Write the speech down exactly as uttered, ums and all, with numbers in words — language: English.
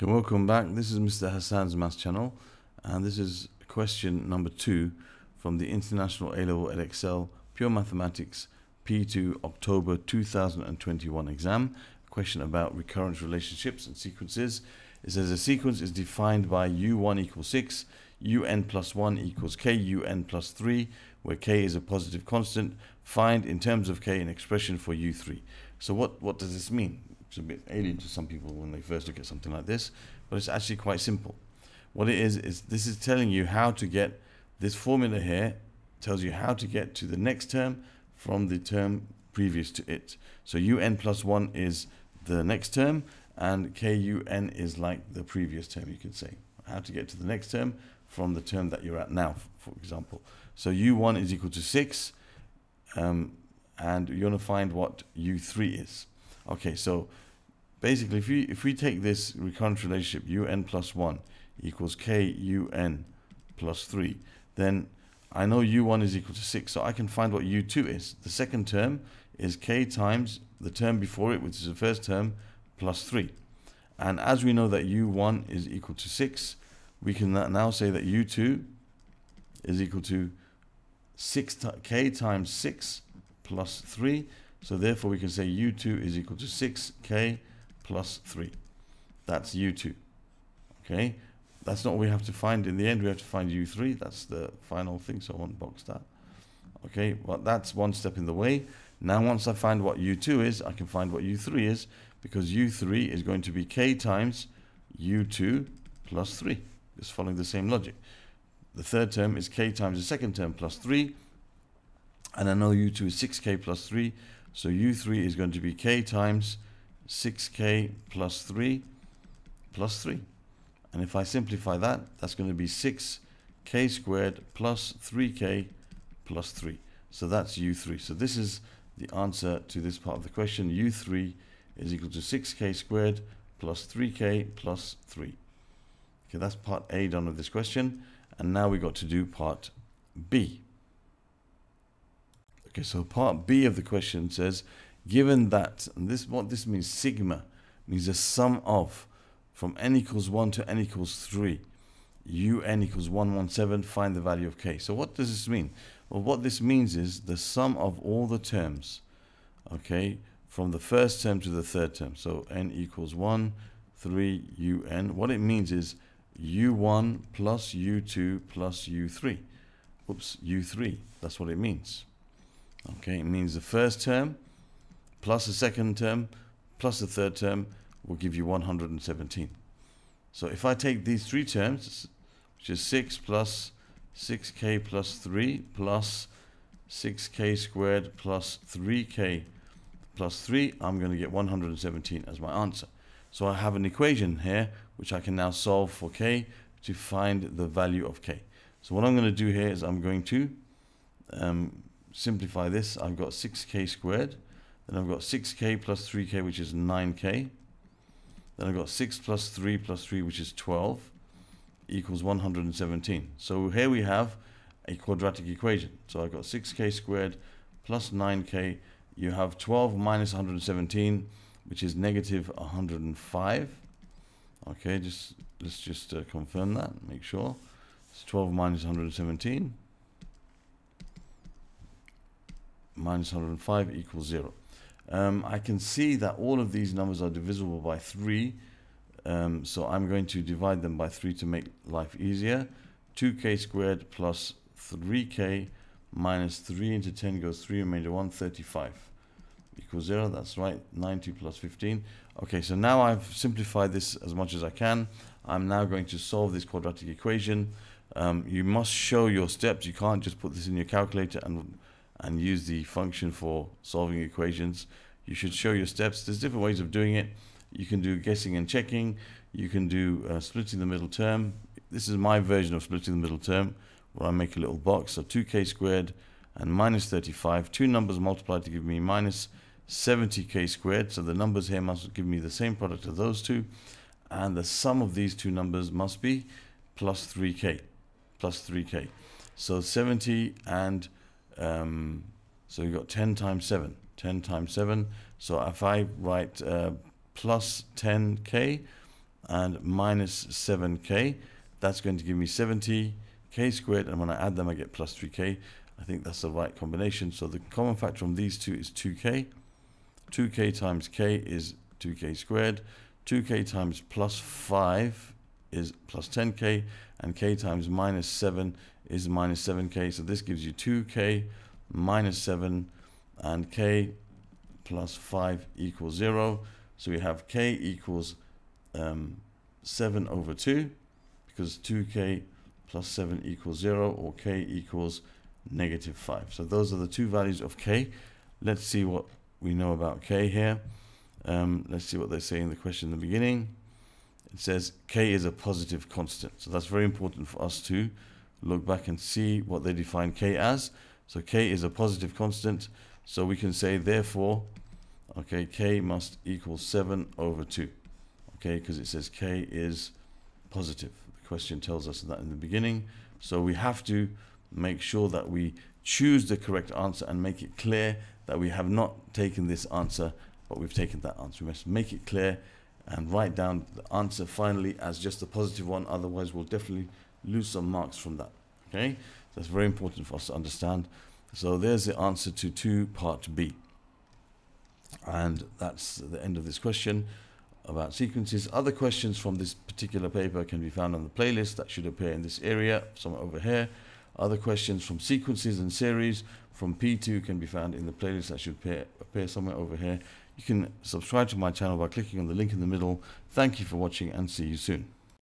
Welcome back. This is Mister Hassan's Maths channel, and this is question number two from the International A-Level Edexcel Pure Mathematics P two October two thousand twenty-one exam. A question about recurrence relationships and sequences. It says a sequence is defined by U one equals six, U n plus one equals K, U n plus three, where K is a positive constant. Find in terms of K an expression for U three. So what, what does this mean? It's a bit alien to some people when they first look at something like this, but it's actually quite simple. What it is, is this is telling you how to get this formula here, tells you how to get to the next term from the term previous to it. So un plus one is the next term, and kun is like the previous term, you can say. How to get to the next term from the term that you're at now, for example. So u one is equal to six, um, and you want to find what u three is. Okay, so basically, if we if we take this recurrent relationship un plus one equals kun plus three, then I know u one is equal to six, so I can find what u two is. The second term is k times the term before it, which is the first term, plus three. And as we know that u one is equal to six, we can now say that u two is equal to six k times six plus three. So therefore, we can say u two is equal to six k plus three. That's u two. Okay, that's not what we have to find. In the end, we have to find u three. That's the final thing, so I won't box that. Okay, but that's one step in the way. Now, once I find what u two is, I can find what u three is, because u three is going to be k times u two plus three. It's following the same logic. The third term is k times the second term plus three. And I know u two is six k plus three, so u three is going to be k times six k plus three plus three. And if I simplify that, that's going to be six k squared plus three k plus three. So that's u three. So this is the answer to this part of the question. u three is equal to six k squared plus three k plus three. Okay, that's part A done with this question. And now we got to do part B. Okay, so part B of the question says, given that, and this what this means, sigma means the sum of from n equals one to n equals three, un equals one hundred seventeen, find the value of k. So what does this mean? Well, what this means is the sum of all the terms, okay, from the first term to the third term. So n equals one, three, un. What it means is u one plus u two plus u three. Oops, u three. That's what it means. Okay, it means the first term plus the second term plus the third term will give you one hundred seventeen. So if I take these three terms, which is six plus six k plus three plus six k squared plus three k plus three, I'm going to get one hundred seventeen as my answer. So I have an equation here which I can now solve for k to find the value of k. So what I'm going to do here is I'm going to um, simplify this. I've got six k squared, then I've got six k plus three k, which is nine k, then I've got six plus three plus three, which is twelve, equals one hundred seventeen. So here we have a quadratic equation. So I've got six k squared plus nine k, you have twelve minus one hundred seventeen, which is negative one hundred five. Okay, just let's just uh, confirm that, make sure it's twelve minus one hundred seventeen minus one hundred five equals zero. Um, I can see that all of these numbers are divisible by three, um, so I'm going to divide them by three to make life easier. two k squared plus three k minus three into ten goes three, remainder one hundred thirty-five equals zero. That's right, ninety plus fifteen. Okay, so now I've simplified this as much as I can. I'm now going to solve this quadratic equation. Um, you must show your steps. You can't just put this in your calculator and and use the function for solving equations. You should show your steps. There's different ways of doing it. You can do guessing and checking. You can do uh, splitting the middle term. This is my version of splitting the middle term, where I make a little box. So two k squared and minus thirty-five. Two numbers multiplied to give me minus seventy k squared. So the numbers here must give me the same product of those two. And the sum of these two numbers must be plus three k. Plus three k. So seventy and Um, so you've got ten times seven, ten times seven. So if I write uh, plus ten k, and minus seven k. That's going to give me seventy k squared, and when I add them I get plus three k. I think that's the right combination. So the common factor from these two is two k. two k times k is two k squared. two k times plus five is plus ten k, and k times minus seven is minus seven k. So this gives you two k minus seven, and k plus five equals zero. So we have k equals um, seven over two, because two k plus seven equals zero, or k equals negative five. So those are the two values of k. Let's see what we know about k here. Um, let's see what they say in the question in the beginning. It says k is a positive constant. So that's very important for us to look back and see what they define k as. So k is a positive constant. So we can say, therefore, okay, k must equal seven over two. Okay, because it says k is positive. The question tells us that in the beginning. So we have to make sure that we choose the correct answer and make it clear that we have not taken this answer, but we've taken that answer. We must make it clear and write down the answer finally as just a positive one. Otherwise, we'll definitely lose some marks from that. Okay, that's very important for us to understand. So there's the answer to two part B. And that's the end of this question about sequences. Other questions from this particular paper can be found on the playlist that should appear in this area, somewhere over here. Other questions from sequences and series from P two can be found in the playlist that should appear, appear somewhere over here. You can subscribe to my channel by clicking on the link in the middle. Thank you for watching, and see you soon.